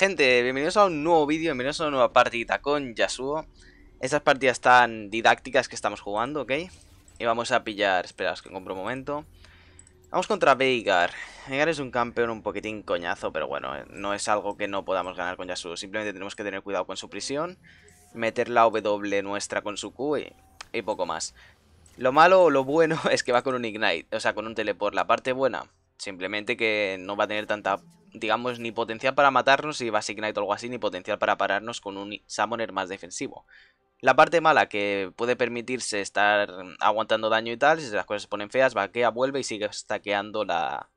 gente, bienvenidos a un nuevo vídeo, bienvenidos a una nueva partida con Yasuo. Estas partidas tan didácticas que estamos jugando, ¿ok? Y vamos a pillar, esperaos que compro un momento. Vamos contra Veigar. Veigar es un campeón un poquitín coñazo, pero bueno, no es algo que no podamos ganar con Yasuo. Simplemente tenemos que tener cuidado con su prisión, meter la W nuestra con su Q y poco más. Lo malo o lo bueno es que va con un Ignite, o sea, con un Teleport. La parte buena, simplemente que no va a tener tanta, digamos, ni potencial para matarnos y base Ignite o algo así, ni potencial para pararnos con un Summoner más defensivo. La parte mala, que puede permitirse estar aguantando daño y tal, si las cosas se ponen feas, vaquea, vuelve y sigue stackeando la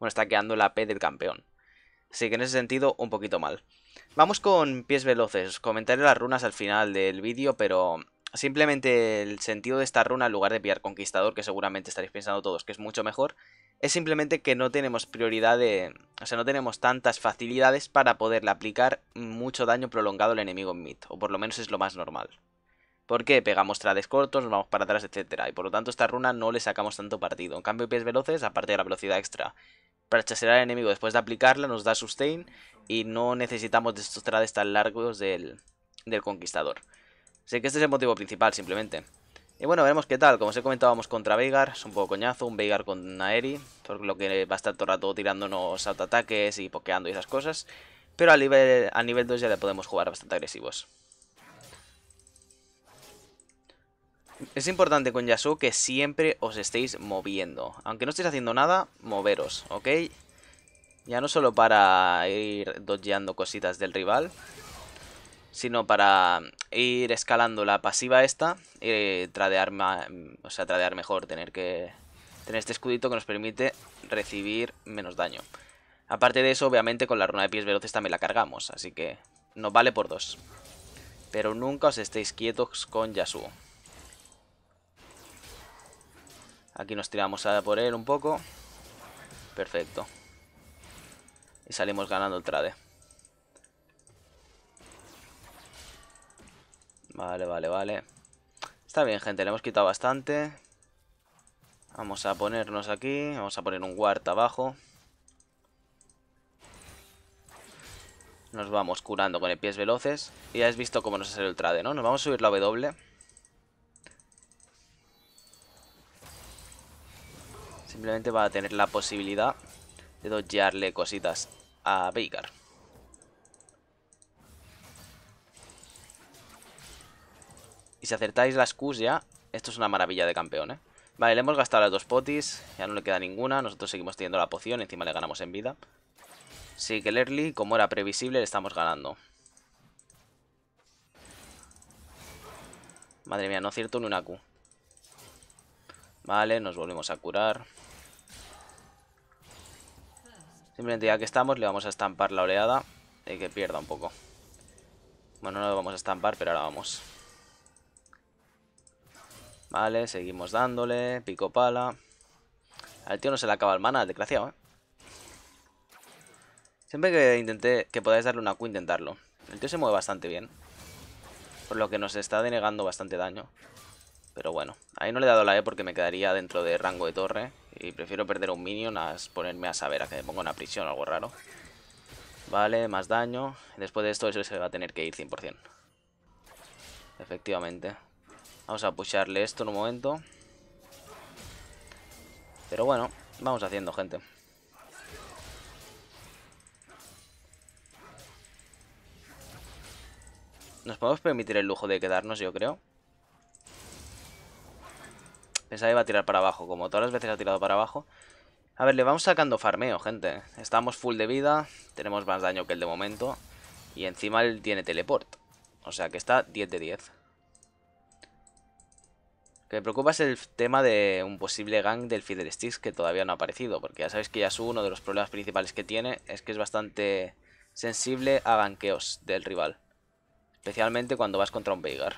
AP del campeón. Así que en ese sentido, un poquito mal. Vamos con pies veloces, os comentaré las runas al final del vídeo, pero simplemente el sentido de esta runa, en lugar de pillar Conquistador, que seguramente estaréis pensando todos que es mucho mejor, es simplemente que no tenemos prioridad de, o sea, no tenemos tantas facilidades para poderle aplicar mucho daño prolongado al enemigo en mid, o por lo menos es lo más normal. Porque pegamos trades cortos, nos vamos para atrás, etcétera, y por lo tanto esta runa no le sacamos tanto partido. En cambio, pies veloces, aparte de la velocidad extra para chasear al enemigo después de aplicarla, nos da sustain y no necesitamos de estos trades tan largos del conquistador. Así que este es el motivo principal, simplemente. Y bueno, veremos qué tal. Como os he comentado, vamos contra Veigar. Es un poco coñazo, un Veigar con Aeri, por lo que va a estar todo el rato tirándonos autoataques y pokeando y esas cosas. Pero a nivel 2 ya le podemos jugar bastante agresivos. Es importante con Yasuo que siempre os estéis moviendo. Aunque no estéis haciendo nada, moveros, ¿ok? Ya no solo para ir dodgeando cositas del rival, sino para ir escalando la pasiva esta y tradear mejor, tener este escudito que nos permite recibir menos daño. Aparte de eso, obviamente con la runa de pies veloces también la cargamos, así que nos vale por dos. Pero nunca os estéis quietos con Yasuo. Aquí nos tiramos a por él un poco. Perfecto. Y salimos ganando el trade. Vale, vale, vale. Está bien, gente, le hemos quitado bastante. Vamos a ponernos aquí. Vamos a poner un ward abajo. Nos vamos curando con el pies veloces. Y ya has visto cómo nos ha salido el trade, ¿no? Nos vamos a subir la W. Simplemente va a tener la posibilidad de dodgearle cositas a Veigar. Y si acertáis las Qs ya, esto es una maravilla de campeón, ¿eh? Vale, le hemos gastado las dos potis, ya no le queda ninguna. Nosotros seguimos teniendo la poción, encima le ganamos en vida. Así que el early, como era previsible, le estamos ganando. Madre mía, no acierto ni una Q. Vale, nos volvemos a curar. Simplemente ya que estamos, le vamos a estampar la oleada y que pierda un poco. Bueno, no lo vamos a estampar, pero ahora vamos. Vale, seguimos dándole, pico pala. Al tío no se le acaba el mana, desgraciado, ¿eh? Siempre que podáis darle una Q, intentarlo. El tío se mueve bastante bien, por lo que nos está denegando bastante daño. Pero bueno, ahí no le he dado la E porque me quedaría dentro de rango de torre. Y prefiero perder un minion a ponerme a saber a que me ponga una prisión o algo raro. Vale, más daño. Después de esto eso se va a tener que ir 100%. Efectivamente. Vamos a pusharle esto en un momento. Pero bueno, vamos haciendo, gente. Nos podemos permitir el lujo de quedarnos, yo creo. Pensaba que iba a tirar para abajo, como todas las veces ha tirado para abajo. A ver, le vamos sacando farmeo, gente. Estamos full de vida, tenemos más daño que el de momento. Y encima él tiene teleport. O sea que está 10 de 10. Lo que me preocupa es el tema de un posible gank del Fiddlesticks que todavía no ha aparecido. Porque ya sabéis que Yasuo, uno de los problemas principales que tiene es que es bastante sensible a gankeos del rival. Especialmente cuando vas contra un Veigar.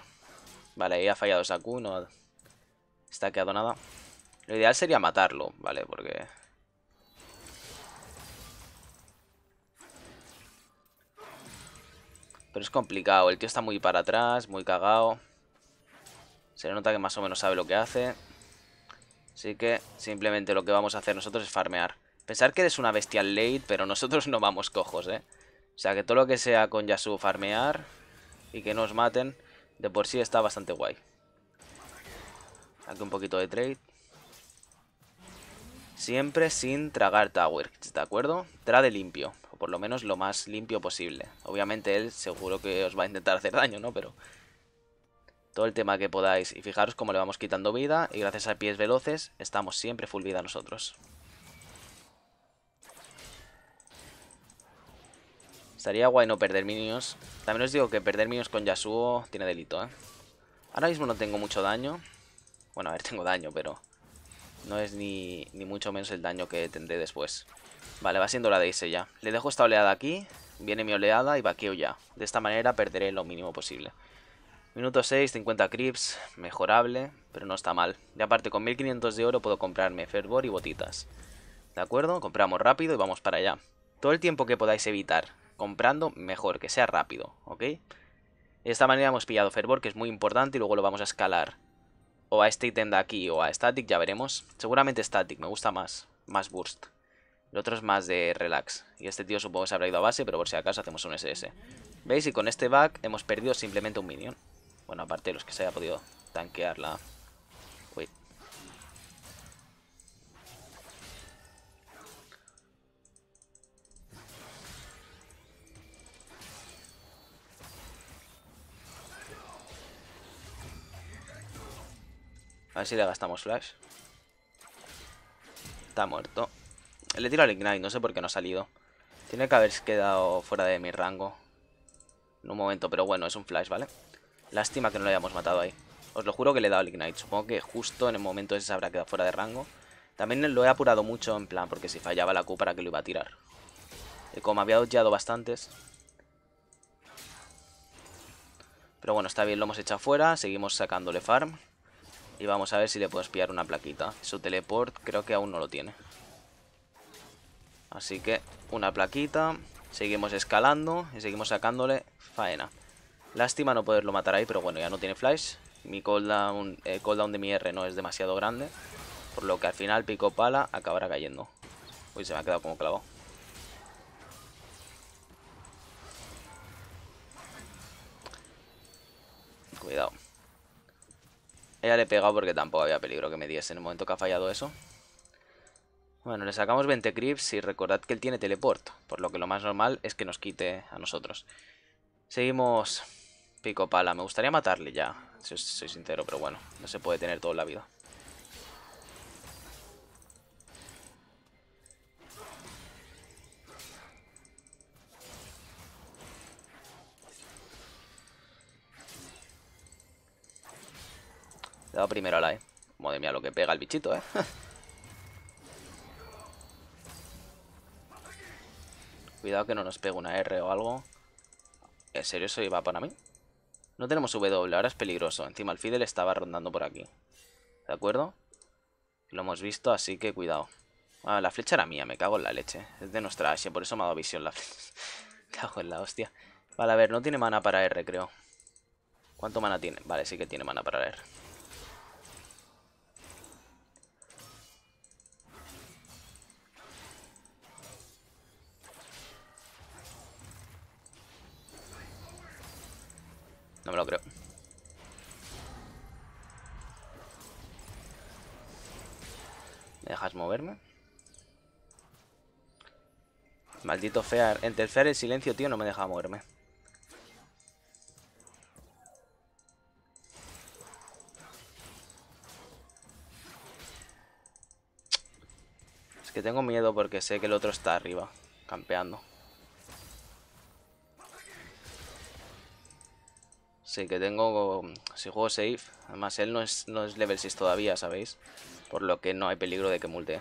Vale, ahí ha fallado esa Q, no ha stackeado nada. Lo ideal sería matarlo, vale, porque pero es complicado, el tío está muy para atrás, muy cagado. Se nota que más o menos sabe lo que hace. Así que simplemente lo que vamos a hacer nosotros es farmear. Pensar que eres una bestia late, pero nosotros no vamos cojos, ¿eh? O sea, que todo lo que sea con Yasuo farmear y que nos maten, de por sí está bastante guay. Aquí un poquito de trade. Siempre sin tragar tower, ¿de acuerdo? Trade limpio, o por lo menos lo más limpio posible. Obviamente él seguro que os va a intentar hacer daño, ¿no? Pero todo el tema que podáis. Y fijaros cómo le vamos quitando vida. Y gracias a pies veloces estamos siempre full vida nosotros. Estaría guay no perder minions. También os digo que perder minions con Yasuo tiene delito, ¿eh? Ahora mismo no tengo mucho daño. Bueno, a ver, tengo daño, pero no es ni mucho menos el daño que tendré después. Vale, va siendo hora de irse ya. Le dejo esta oleada aquí. Viene mi oleada y vaqueo ya. De esta manera perderé lo mínimo posible. Minuto 6, 50 creeps, mejorable, pero no está mal. Y aparte con 1500 de oro puedo comprarme fervor y botitas. ¿De acuerdo? Compramos rápido y vamos para allá. Todo el tiempo que podáis evitar comprando, mejor, que sea rápido, ¿ok? De esta manera hemos pillado fervor, que es muy importante, y luego lo vamos a escalar. O a este ítem de aquí, o a static, ya veremos. Seguramente static, me gusta más. Más burst. El otro es más de relax. Y este tío supongo que se habrá ido a base, pero por si acaso hacemos un SS. ¿Veis? Y con este back hemos perdido simplemente un minion. Bueno, aparte de los que se haya podido tanquear la... Uy. A ver si le gastamos flash. Está muerto. Le tiro al ignite, no sé por qué no ha salido. Tiene que haberse quedado fuera de mi rango en un momento, pero bueno, es un flash, ¿vale? Lástima que no lo hayamos matado ahí. Os lo juro que le he dado el ignite. Supongo que justo en el momento ese se habrá quedado fuera de rango. También lo he apurado mucho, en plan, porque si fallaba la Q, para que lo iba a tirar. Y como había dodgeado bastantes. Pero bueno, está bien, lo hemos echado fuera. Seguimos sacándole farm. Y vamos a ver si le podemos pillar una plaquita. Su teleport creo que aún no lo tiene. Así que una plaquita. Seguimos escalando y seguimos sacándole faena. Lástima no poderlo matar ahí, pero bueno, ya no tiene flash. Mi cooldown, el cooldown de mi R no es demasiado grande, por lo que al final pico pala acabará cayendo. Uy, se me ha quedado como clavado. Cuidado. Ella le he pegado porque tampoco había peligro que me diese en el momento que ha fallado eso. Bueno, le sacamos 20 creeps y recordad que él tiene teleport, por lo que lo más normal es que nos quite a nosotros. Seguimos... Pico pala, me gustaría matarle ya, si soy sincero, pero bueno, no se puede tener toda la vida. Le he dado primero a la E. Madre mía, lo que pega el bichito, ¿eh? Cuidado que no nos pegue una R o algo. ¿En serio eso iba para mí? No tenemos W, ahora es peligroso. Encima el Fiddle estaba rondando por aquí. ¿De acuerdo? Lo hemos visto, así que cuidado. Ah, la flecha era mía, me cago en la leche. Es de nuestra Ashe, por eso me ha dado visión la flecha. Cago en la hostia. Vale, a ver, no tiene mana para R, creo. ¿Cuánto mana tiene? Vale, sí que tiene mana para R. No me lo creo. ¿Me dejas moverme? Maldito fear. Entre el fear y el silencio, tío, no me deja moverme. Es que tengo miedo porque sé que el otro está arriba, campeando. Sí, que tengo... Si juego safe, además él no es level 6 todavía, ¿sabéis? Por lo que no hay peligro de que multe.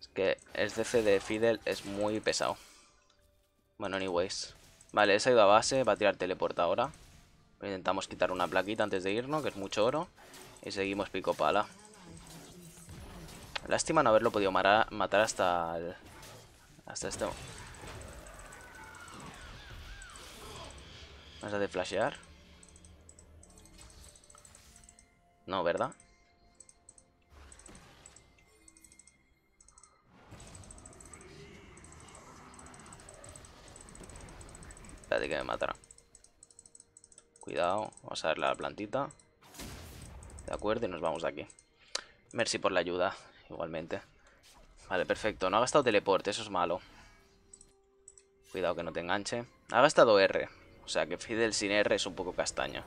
Es que el DC de Fiddle es muy pesado. Bueno, anyways. Vale, esa ha ido a base, va a tirar teleport ahora. Intentamos quitar una plaquita antes de irnos, que es mucho oro. Y seguimos pico pala. Lástima no haberlo podido matar hasta... hasta este... ¿Vas a de flashear? No, ¿verdad? Espérate que me matará. Cuidado. Vamos a darle a la plantita. De acuerdo, y nos vamos de aquí. Merci por la ayuda, igualmente. Vale, perfecto. No ha gastado teleporte, eso es malo. Cuidado que no te enganche. Ha gastado R. O sea que Fidel sin R es un poco castaño.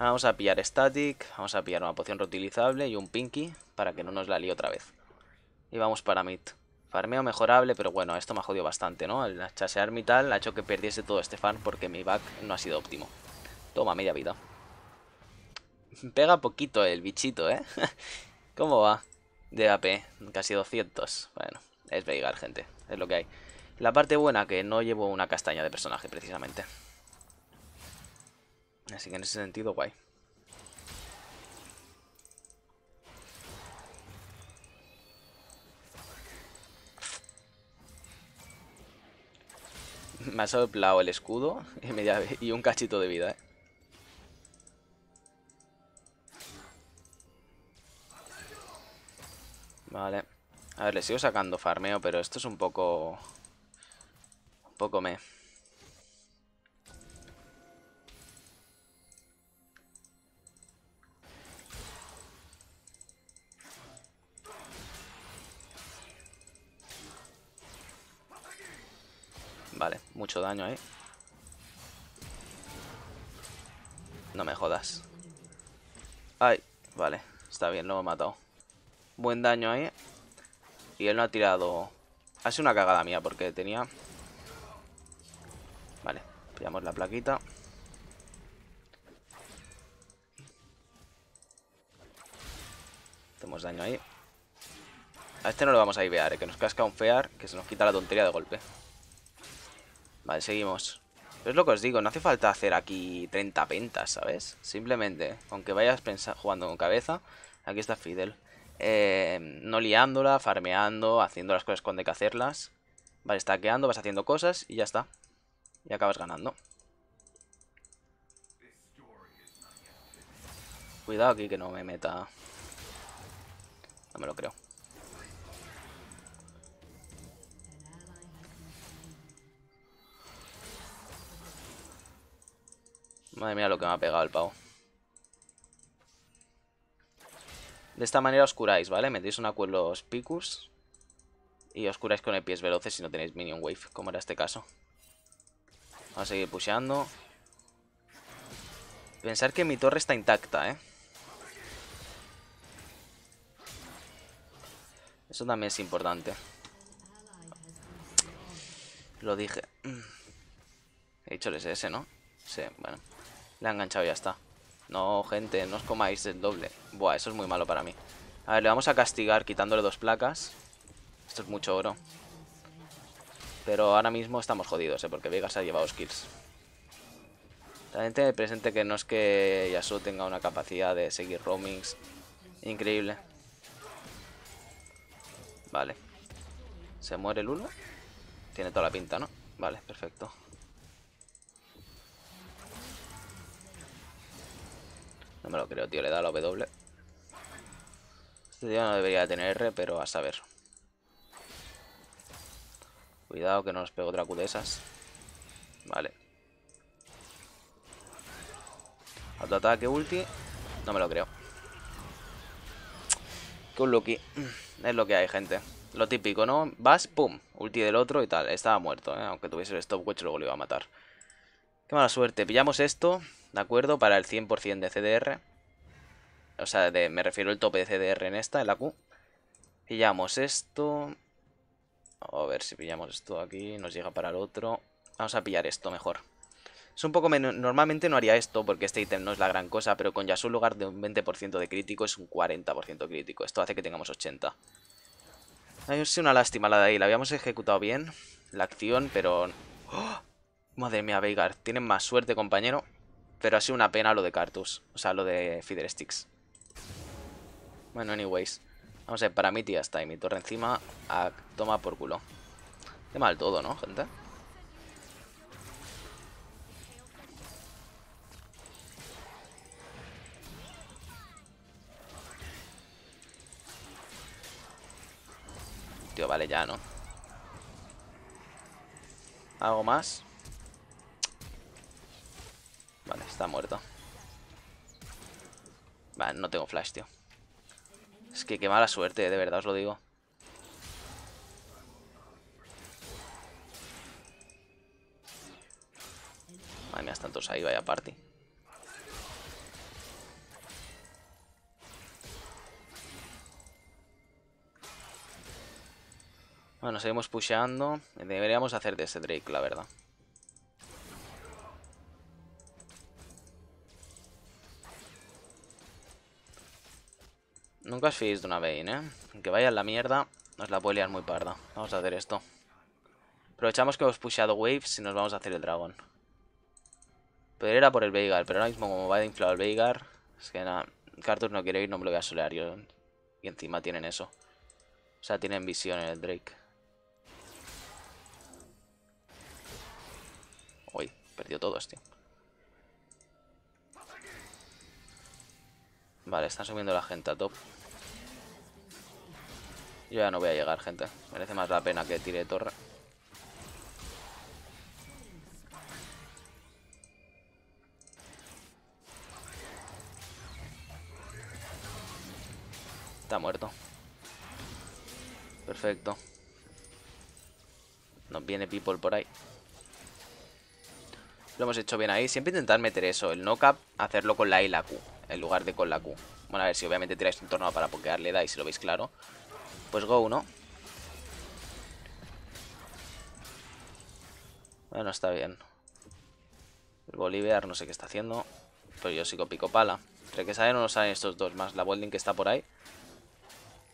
Vamos a pillar Static. Vamos a pillar una poción reutilizable y un Pinky para que no nos la líe otra vez. Y vamos para mid. Farmeo mejorable, pero bueno, esto me ha jodido bastante, ¿no? Al chasear mi tal ha hecho que perdiese todo este farm porque mi back no ha sido óptimo. Toma, media vida. Pega poquito el bichito, ¿eh? ¿Cómo va? De AP, casi 200. Bueno, es Veigar, gente. Es lo que hay. La parte buena, que no llevo una castaña de personaje, precisamente. Así que en ese sentido, guay. Me ha soplado el escudo y un cachito de vida, ¿eh? Vale. A ver, le sigo sacando farmeo, pero esto es un poco... me... Vale, mucho daño ahí. No me jodas. Ay, vale. Está bien, lo he matado. Buen daño ahí. Y él no ha tirado... Ha sido una cagada mía porque tenía... Vale, pillamos la plaquita. Hacemos daño ahí. A este no lo vamos a ibear, que nos casca un fear, que se nos quita la tontería de golpe. Vale, seguimos. Es lo que os digo, no hace falta hacer aquí 30 pentas, ¿sabes? Simplemente, aunque vayas jugando con cabeza, aquí está Fidel. No liándola, farmeando, haciendo las cosas cuando hay que hacerlas. Vale, stackeando, vas haciendo cosas y ya está. Y acabas ganando. Cuidado aquí que no me meta. No me lo creo. Madre mía lo que me ha pegado el pavo. De esta manera os curáis, ¿vale? Metéis una cuerda los picus y os curáis con el pies veloces si no tenéis minion wave, como era este caso. Vamos a seguir pusheando. Pensar que mi torre está intacta, ¿eh? Eso también es importante. Lo dije. He dicho el SS, ¿no? Sí, bueno. Le ha enganchado y ya está. No, gente, no os comáis el doble. Buah, eso es muy malo para mí. A ver, le vamos a castigar quitándole dos placas. Esto es mucho oro. Pero ahora mismo estamos jodidos, porque Veigar se ha llevado kills. También ten en presente que no es que Yasuo tenga una capacidad de seguir roamings increíble. Vale. ¿Se muere Lulu? Tiene toda la pinta, ¿no? Vale, perfecto. No me lo creo, tío. Le da la W. Este tío no debería tener R, pero a saber. Cuidado que no nos pegue otra Q de esas. Vale. Autoataque, ulti. No me lo creo. Que un lucky. Es lo que hay, gente. Lo típico, ¿no? Vas, pum. Ulti del otro y tal. Estaba muerto, ¿eh? Aunque tuviese el stopwatch luego lo iba a matar. Qué mala suerte. Pillamos esto. ¿De acuerdo? Para el 100% de CDR. O sea, me refiero al tope de CDR en esta, en la Q. Pillamos esto. A ver si pillamos esto aquí. Nos llega para el otro. Vamos a pillar esto mejor. Es un poco menos... Normalmente no haría esto porque este ítem no es la gran cosa. Pero con Yasuo en lugar de un 20% de crítico es un 40% crítico. Esto hace que tengamos 80. Ha sido una lástima la de ahí. La habíamos ejecutado bien. La acción, pero... ¡Oh! Madre mía, Veigar. Tienen más suerte, compañero. Pero ha sido una pena lo de Karthus. O sea, lo de Fiddlesticks. Bueno, anyways. Vamos a ver, para mi tía está ahí. Mi torre encima. A toma por culo. Qué mal todo, ¿no, gente? Tío, vale, ya, ¿no? ¿Algo más? Vale, está muerto. Vale, no tengo flash, tío. Es que qué mala suerte, de verdad os lo digo. Madre mía, están todos ahí, vaya party. Bueno, seguimos pusheando. Deberíamos hacer de ese Drake, la verdad. Nunca os fiéis de una Vayne, ¿eh? Aunque vaya en la mierda, nos la puede liar muy parda. Vamos a hacer esto. Aprovechamos que hemos pusheado waves y nos vamos a hacer el dragón. Pero era por el Veigar, pero ahora mismo como va a inflar el Veigar... Es que nada, Karthus no quiere ir, no me lo voy a solear yo. Y encima tienen eso. O sea, tienen visión en el Drake. Uy, perdió todos, tío. Vale, están subiendo la gente a top. Yo ya no voy a llegar, gente. Merece más la pena que tire torre. Está muerto. Perfecto. Nos viene people por ahí. Lo hemos hecho bien ahí. Siempre intentar meter eso, el knock-up, hacerlo con la E y la Q, en lugar de con la Q. Bueno, a ver, si obviamente tiráis un tornado para pokear, le dais, si lo veis claro. Pues go, ¿no? Bueno, está bien. El Bolívar no sé qué está haciendo, pero yo sigo pico pala. Entre que salen o no salen estos dos, más la Bolding que está por ahí.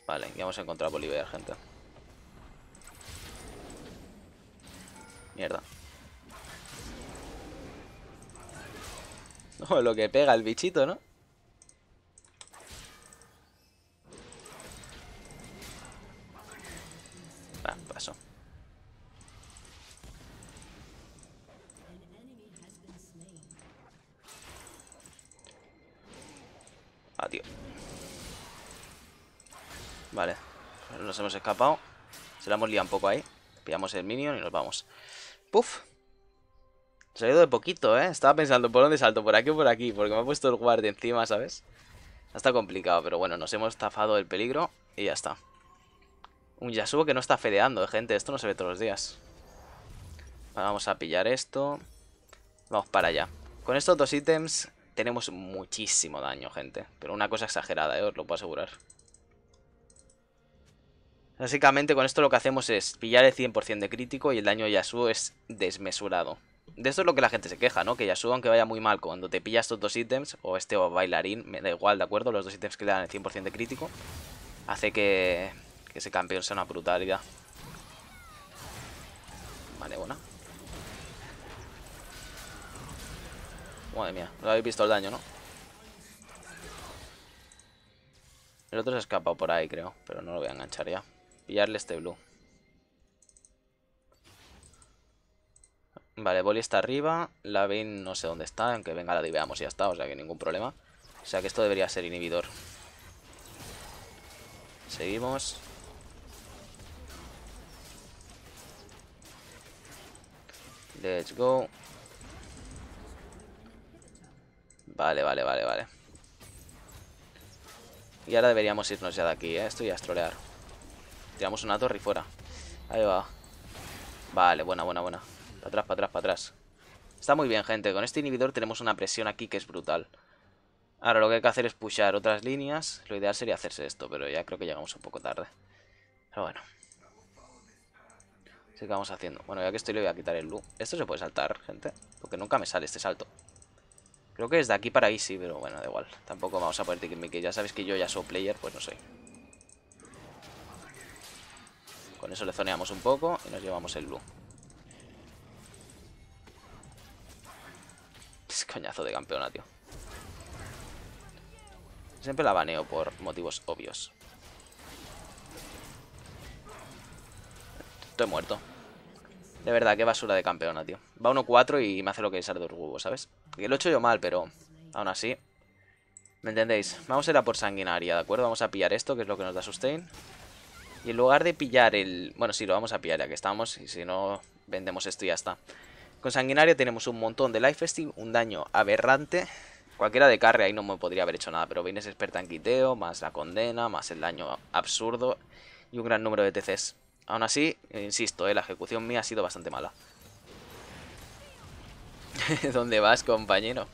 Vale, ya hemos encontrado a Bolívar, gente. Mierda. No, lo que pega el bichito, ¿no? Va, paso. Adiós. Vale, nos hemos escapado. Se la hemos liado un poco ahí. Pillamos el minion y nos vamos. ¡Puf! Se ha ido de poquito, ¿eh? Estaba pensando por dónde salto, por aquí o por aquí. Porque me ha puesto el guardia encima, ¿sabes? Está complicado, pero bueno, nos hemos zafado del peligro y ya está. Un Yasuo que no está fedeando, gente. Esto no se ve todos los días. Vamos a pillar esto. Vamos para allá. Con estos dos ítems tenemos muchísimo daño, gente. Pero una cosa exagerada, ¿eh? Os lo puedo asegurar. Básicamente con esto lo que hacemos es pillar el 100% de crítico y el daño de Yasuo es desmesurado. De esto es lo que la gente se queja, ¿no? Que Yasuo, aunque vaya muy mal, cuando te pilla estos dos ítems, o este o bailarín, me da igual, ¿de acuerdo? Los dos ítems que le dan el 100% de crítico, hace que ese campeón sea una brutalidad. Vale, buena. Madre mía, no habéis visto el daño, ¿no? El otro se ha escapado por ahí, creo, pero no lo voy a enganchar ya. Pillarle este blue. Vale, Boli está arriba. La Vayne no sé dónde está. Aunque venga, la diveamos y ya está. O sea que ningún problema. O sea que esto debería ser inhibidor. Seguimos. Let's go. Vale, vale, vale, vale. Y ahora deberíamos irnos ya de aquí, ¿eh? Esto ya es trolear. Tiramos una torre y fuera. Ahí va. Vale, buena, buena, buena. Para atrás, para atrás, para atrás. Está muy bien, gente. Con este inhibidor tenemos una presión aquí que es brutal. Ahora lo que hay que hacer es pushar otras líneas. Lo ideal sería hacerse esto, pero ya creo que llegamos un poco tarde. Pero bueno. Así que vamos haciendo. Bueno, ya que estoy le voy a quitar el Lu. Esto se puede saltar, gente. Porque nunca me sale este salto. Creo que desde aquí para ahí sí, pero bueno, da igual. Tampoco vamos a poder tiquismiquis. Ya sabéis que yo ya soy player, pues no soy. Con eso le zoneamos un poco y nos llevamos el blue. Coñazo de campeona, tío. Siempre la baneo por motivos obvios. Estoy muerto. De verdad, qué basura de campeona, tío. Va 1-4 y me hace lo que es arde los huevos, ¿sabes? Que lo he hecho yo mal, pero aún así. ¿Me entendéis? Vamos a ir a por sanguinaria, ¿de acuerdo? Vamos a pillar esto, que es lo que nos da sustain. Y en lugar de pillar el... Bueno, sí, lo vamos a pillar ya que estamos. Y si no, vendemos esto y ya está. Con Sanguinaria tenemos un montón de lifesteal, un daño aberrante. Cualquiera de carry ahí no me podría haber hecho nada, pero Vayne es experta en quiteo, más la condena, más el daño absurdo y un gran número de TCs. Aún así, insisto, la ejecución mía ha sido bastante mala. ¿Dónde vas, compañero?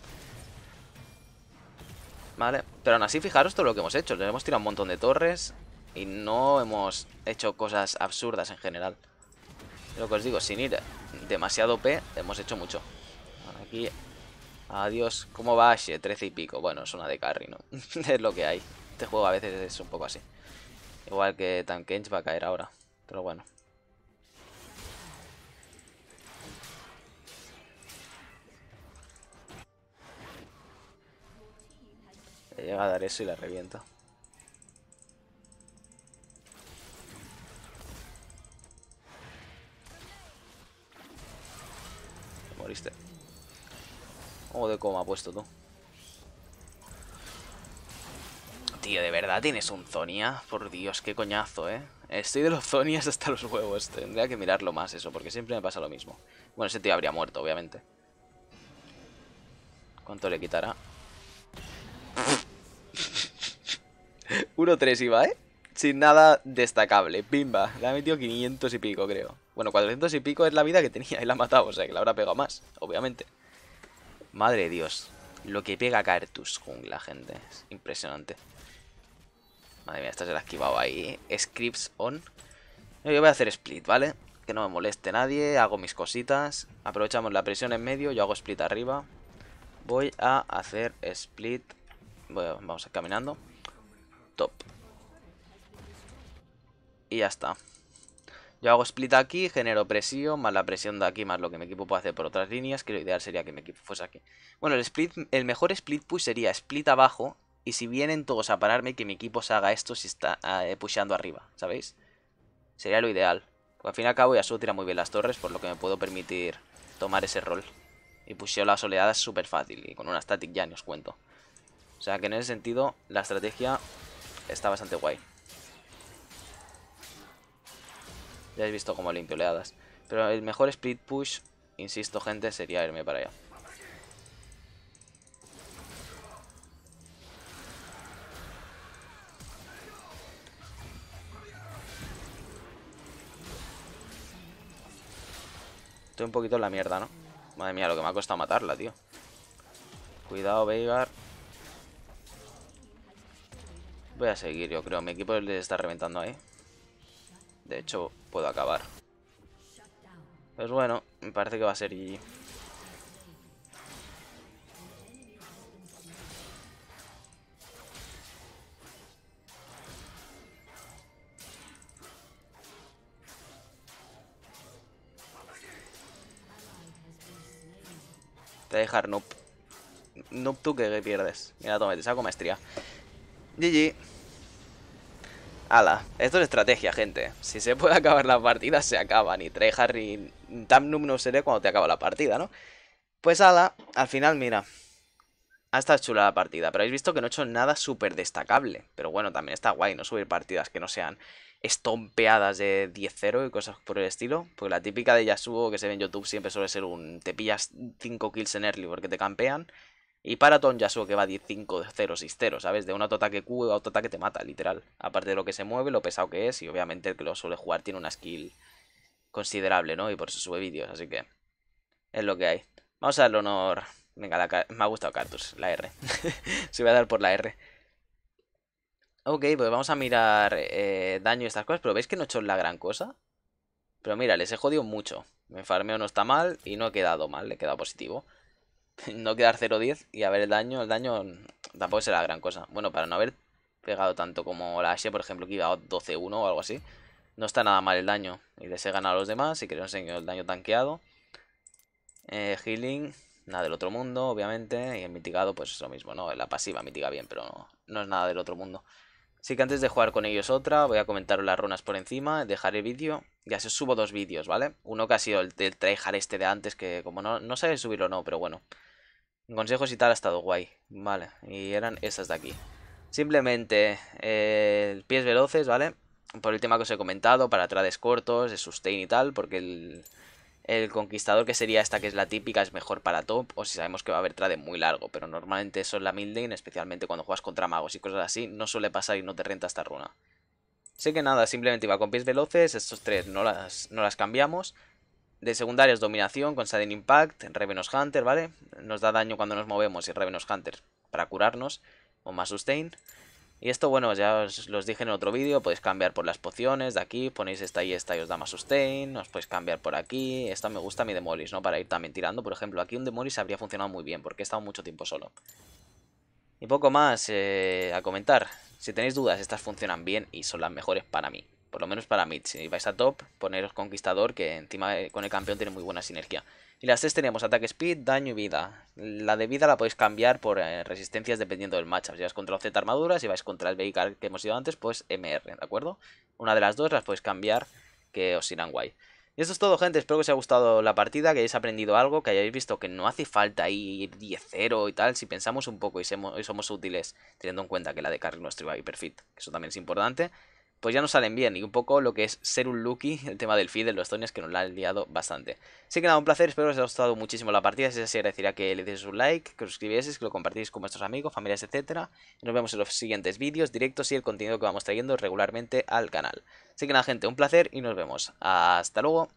Vale, pero aún así fijaros todo lo que hemos hecho. Le hemos tirado un montón de torres y no hemos hecho cosas absurdas en general. Lo que os digo, sin ir demasiado P, hemos hecho mucho. Aquí, adiós. ¿Cómo va Ashe? 13 y pico. Bueno, es una de carry, ¿no? Es lo que hay. Este juego a veces es un poco así. Igual que Tankench va a caer ahora, pero bueno. Le llega a dar eso y la revienta. Te moriste. Oh, de cómo ha puesto tú. Tío, de verdad tienes un Zonia. Por Dios, qué coñazo, Estoy de los Zonias hasta los huevos. Tendría que mirarlo más eso, porque siempre me pasa lo mismo. Bueno, ese tío habría muerto, obviamente. ¿Cuánto le quitará? 1-3 iba, Sin nada destacable. Pimba. Le ha metido 500 y pico, creo. Bueno, 400 y pico es la vida que tenía. Y la ha matado, o sea que la habrá pegado más, obviamente. Madre de Dios. Lo que pega Karthus jungla, gente. Es impresionante. Madre mía, esta se la ha esquivado ahí. Scripts on. Yo voy a hacer split, ¿vale? Que no me moleste nadie. Hago mis cositas. Aprovechamos la presión en medio. Yo hago split arriba. Voy a hacer split. Bueno, vamos a ir caminando. Top. Y ya está. Yo hago split aquí, genero presión, más la presión de aquí, más lo que mi equipo puede hacer por otras líneas, que lo ideal sería que mi equipo fuese aquí. Bueno, el mejor split push sería split abajo, y si vienen todos a pararme, que mi equipo se haga esto si está pusheando arriba, ¿sabéis? Sería lo ideal. Porque al fin y al cabo Yasuo tira muy bien las torres, por lo que me puedo permitir tomar ese rol. Y pusheo las oleadas súper fácil, y con una static ya ni os cuento. O sea que en ese sentido, la estrategia está bastante guay. Ya habéis visto cómo limpio oleadas. Pero el mejor split push, insisto gente, sería irme para allá. Estoy un poquito en la mierda, ¿no? Madre mía, lo que me ha costado matarla, tío. Cuidado, Veigar. Voy a seguir, yo creo. Mi equipo les está reventando ahí. De hecho, puedo acabar. Pues bueno, me parece que va a ser GG. Te voy a dejar noob. Noob tú que pierdes. Mira, toma, te saco maestría. GG. Ala, esto es estrategia, gente. Si se puede acabar la partida, se acaba. Ni Tryhard ni Tamnum no seré cuando te acaba la partida, ¿no? Pues ala, al final, mira. Ha estado chula la partida, pero habéis visto que no he hecho nada súper destacable. Pero bueno, también está guay no subir partidas que no sean estompeadas de 10-0 y cosas por el estilo. Porque la típica de Yasuo que se ve en YouTube siempre suele ser un... Te pillas 5 kills en early porque te campean. Y para Tom Yasuo que va 10-5-0, 6-0, ¿sabes? De un autoataque Q a autoataque te mata, literal. Aparte de lo que se mueve, lo pesado que es. Y obviamente el que lo suele jugar tiene una skill considerable, ¿no? Y por eso sube vídeos, así que es lo que hay. Vamos a darle honor... Venga, me ha gustado Karthus, la R. Se voy a dar por la R. Ok, pues vamos a mirar daño y estas cosas. Pero veis que no he hecho la gran cosa. Pero mira, les he jodido mucho. Mi farmeo no está mal y no he quedado mal, he quedado positivo. No quedar 0-10 y a ver el daño tampoco será gran cosa. Bueno, para no haber pegado tanto como la Ashe, por ejemplo, que iba a 12-1 o algo así. No está nada mal el daño. Y les he ganado a los demás, y que no enseño el daño tanqueado. Healing, nada del otro mundo, obviamente. Y el mitigado, pues es lo mismo, ¿no? La pasiva mitiga bien, pero no es nada del otro mundo. Así que antes de jugar con ellos otra, voy a comentaros las runas por encima, dejaré el vídeo. Ya se subo dos vídeos, ¿vale? Uno que ha sido el del tryhard este de antes, que como no sabía subirlo o no, pero bueno. Consejos y tal ha estado guay, ¿vale? Y eran esas de aquí. Simplemente, pies veloces, ¿vale? Por el tema que os he comentado, para trades cortos, de sustain y tal, porque el... el conquistador, que sería esta que es la típica, es mejor para top, o si sabemos que va a haber trade muy largo, pero normalmente eso es la mid lane, especialmente cuando juegas contra magos y cosas así, no suele pasar y no te renta esta runa. Así que nada, simplemente iba con pies veloces, estos tres no las cambiamos. De secundarias, dominación con Sudden Impact, Revenous Hunter, ¿vale? Nos da daño cuando nos movemos y Revenous Hunter para curarnos, o más sustain. Y esto, bueno, ya os los dije en otro vídeo, podéis cambiar por las pociones de aquí, ponéis esta y os da más sustain, os podéis cambiar por aquí, esta me gusta mi Demolis, ¿no? Para ir también tirando, por ejemplo, aquí un Demolis habría funcionado muy bien, porque he estado mucho tiempo solo. Y poco más a comentar. Si tenéis dudas, estas funcionan bien y son las mejores para mí. Por lo menos para mid. Si vais a top, poneros conquistador, que encima con el campeón tiene muy buena sinergia. Y las tres teníamos ataque speed, daño y vida. La de vida la podéis cambiar por resistencias dependiendo del matchup. Si vais contra Z armaduras, si vais contra el Veigar que hemos ido antes, pues MR, ¿de acuerdo? Una de las dos las podéis cambiar, que os irán guay. Y esto es todo, gente. Espero que os haya gustado la partida, que hayáis aprendido algo, que hayáis visto que no hace falta ir 10-0 y tal. Si pensamos un poco y somos útiles, teniendo en cuenta que la de carry nuestro iba hiperfit, que eso también es importante, pues ya nos salen bien. Y un poco lo que es ser un lucky, el tema del feed de los Tonias, que nos la han liado bastante. Así que nada, un placer. Espero que os haya gustado muchísimo la partida. Si es así, agradecería que le deis un like, que os suscribieseis, que lo compartís con vuestros amigos, familias, etcétera. Y nos vemos en los siguientes vídeos, directos y el contenido que vamos trayendo regularmente al canal. Así que nada, gente, un placer y nos vemos. Hasta luego.